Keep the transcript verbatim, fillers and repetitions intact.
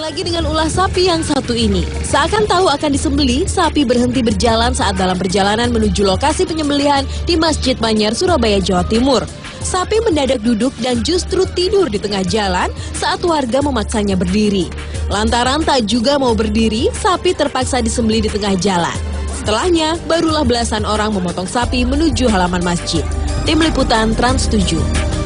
Lagi dengan ulah sapi yang satu ini. Seakan tahu akan disembelih, sapi berhenti berjalan saat dalam perjalanan menuju lokasi penyembelihan di Masjid Manyar, Surabaya, Jawa Timur. Sapi mendadak duduk dan justru tidur di tengah jalan saat warga memaksanya berdiri. Lantaran tak juga mau berdiri, sapi terpaksa disembelih di tengah jalan. Setelahnya, barulah belasan orang memotong sapi menuju halaman masjid. Tim Liputan Trans tujuh.